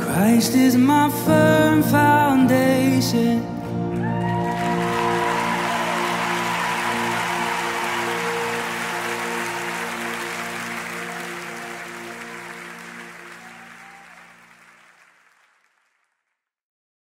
Christ is my firm foundation.